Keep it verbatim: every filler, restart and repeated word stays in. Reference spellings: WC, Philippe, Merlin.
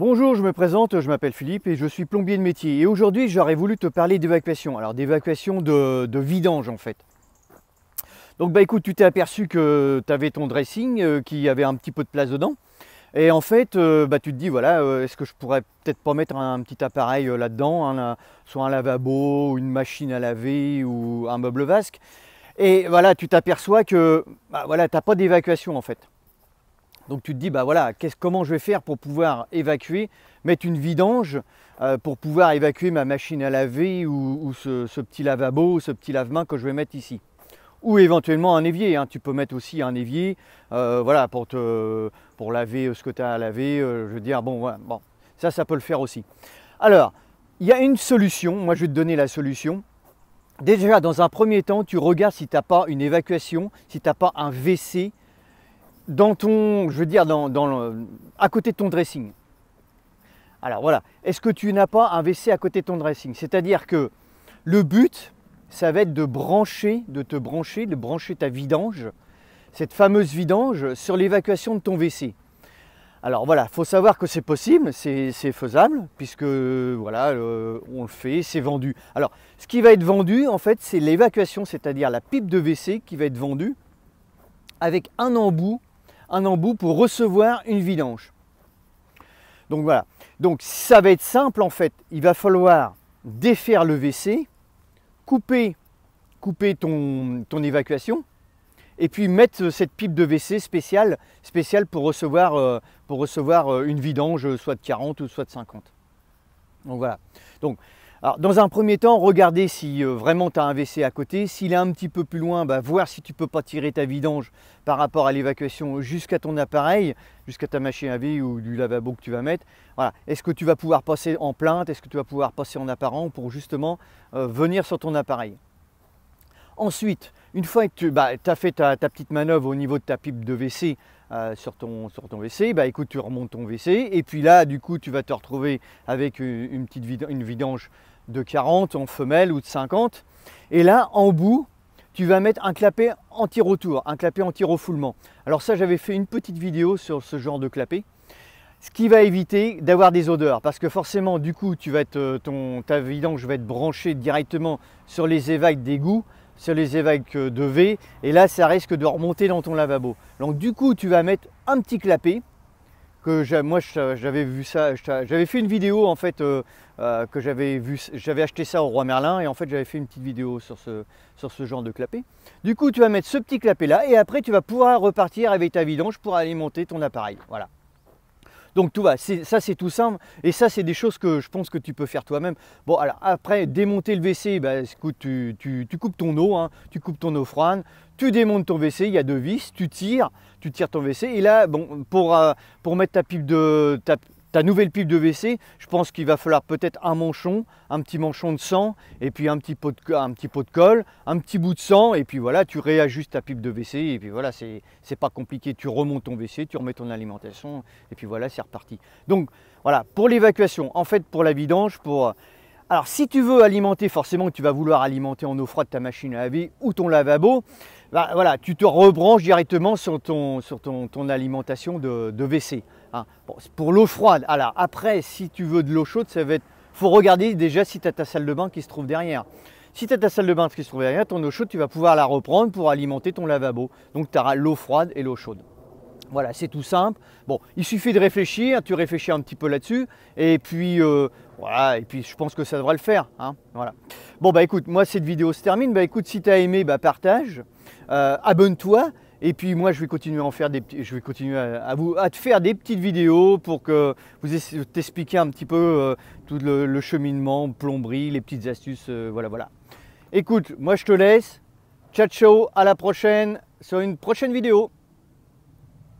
Bonjour, je me présente, je m'appelle Philippe et je suis plombier de métier. Et aujourd'hui, j'aurais voulu te parler d'évacuation. Alors d'évacuation de, de vidange en fait. Donc bah écoute, tu t'es aperçu que tu avais ton dressing euh, qui avait un petit peu de place dedans. Et en fait, euh, bah, tu te dis, voilà, euh, est-ce que je pourrais peut-être pas mettre un, un petit appareil euh, là-dedans, hein, soit un lavabo, ou une machine à laver ou un meuble vasque. Et voilà, tu t'aperçois que bah, voilà, tu n'as pas d'évacuation en fait. Donc tu te dis, bah voilà, qu'est-ce, comment je vais faire pour pouvoir évacuer, mettre une vidange euh, pour pouvoir évacuer ma machine à laver ou, ou ce, ce petit lavabo, ce petit lave-main que je vais mettre ici. Ou éventuellement un évier, hein. Tu peux mettre aussi un évier euh, voilà, pour, te, pour laver ce que tu as à laver, euh, je veux dire, bon, voilà, bon, ça, ça peut le faire aussi. Alors, il y a une solution, moi je vais te donner la solution. Déjà, dans un premier temps, tu regardes si tu n'as pas une évacuation, si tu n'as pas un W C dans ton, je veux dire, dans, dans le, à côté de ton dressing. Alors voilà, est-ce que tu n'as pas un W C à côté de ton dressing? C'est-à-dire que le but, ça va être de brancher, de te brancher, de brancher ta vidange, cette fameuse vidange, sur l'évacuation de ton W C. Alors voilà, il faut savoir que c'est possible, c'est faisable, puisque voilà, euh, on le fait, c'est vendu. Alors, ce qui va être vendu, en fait, c'est l'évacuation, c'est-à-dire la pipe de W C qui va être vendue avec un embout, un embout pour recevoir une vidange. Donc voilà, donc ça va être simple, en fait, il va falloir défaire le W C, couper, couper ton, ton évacuation et puis mettre cette pipe de W C spéciale, spéciale pour recevoir, euh, pour recevoir une vidange soit de quarante ou soit de cinquante. Donc voilà. Donc, alors, dans un premier temps, regardez si euh, vraiment tu as un W C à côté. S'il est un petit peu plus loin, bah, voir si tu ne peux pas tirer ta vidange par rapport à l'évacuation jusqu'à ton appareil, jusqu'à ta machine à laver ou du lavabo que tu vas mettre. Voilà. Est-ce que tu vas pouvoir passer en plainte? Est-ce que tu vas pouvoir passer en apparent pour justement euh, venir sur ton appareil? Ensuite, une fois que tu bah, as fait ta, ta petite manœuvre au niveau de ta pipe de W C euh, sur, ton, sur ton W C, bah, écoute, tu remontes ton W C et puis là, du coup, tu vas te retrouver avec une, une petite vidange, une vidange de quarante en femelle ou de cinquante. Et là, en bout, tu vas mettre un clapet anti-retour, un clapet anti-refoulement. Alors ça, j'avais fait une petite vidéo sur ce genre de clapet. Ce qui va éviter d'avoir des odeurs, parce que forcément, du coup, tu vas être, ton, ta vidange va être branchée directement sur les évacs d'égouts, sur les évacs de V, et là ça risque de remonter dans ton lavabo. Donc du coup tu vas mettre un petit clapet, que moi j'avais vu ça, j'avais fait une vidéo en fait, euh, euh, que j'avais vu, j'avais acheté ça au Roi Merlin, et en fait j'avais fait une petite vidéo sur ce, sur ce genre de clapet. Du coup tu vas mettre ce petit clapet là, et après tu vas pouvoir repartir avec ta vidange pour alimenter ton appareil, voilà. Donc tout va, ça c'est tout simple et ça c'est des choses que je pense que tu peux faire toi-même. Bon alors après démonter le W C, bah, écoute, tu, tu, tu coupes ton eau, hein, tu coupes ton eau froide, tu démontes ton W C, il y a deux vis, tu tires, tu tires ton W C et là bon pour, euh, pour mettre ta pipe de ta, ta nouvelle pipe de W C, je pense qu'il va falloir peut-être un manchon, un petit manchon de sang et puis un petit pot de, un petit pot de colle, un petit bout de sang et puis voilà tu réajustes ta pipe de W C et puis voilà c'est pas compliqué, tu remontes ton W C, tu remets ton alimentation et puis voilà c'est reparti. Donc voilà pour l'évacuation, en fait pour la vidange, pour... Alors si tu veux alimenter, forcément tu vas vouloir alimenter en eau froide ta machine à laver ou ton lavabo, bah, voilà, tu te rebranches directement sur ton, sur ton, ton alimentation de, de W C. Hein. Bon, pour l'eau froide, alors après si tu veux de l'eau chaude, ça va être, faut regarder déjà si tu as ta salle de bain qui se trouve derrière. Si tu as ta salle de bain qui se trouve derrière, ton eau chaude, tu vas pouvoir la reprendre pour alimenter ton lavabo. Donc tu auras l'eau froide et l'eau chaude. Voilà, c'est tout simple. Bon, il suffit de réfléchir, tu réfléchis un petit peu là-dessus, et puis euh, voilà, et puis je pense que ça devrait le faire. Hein, voilà. Bon bah écoute, moi cette vidéo se termine. Bah écoute, si tu as aimé, bah partage, euh, abonne-toi, et puis moi je vais continuer à en faire des petits, je vais continuer à, à vous à te faire des petites vidéos pour que vous t'expliquiez un petit peu euh, tout le, le cheminement, plomberie, les petites astuces, euh, voilà voilà. Écoute, moi je te laisse. Ciao ciao, à la prochaine sur une prochaine vidéo.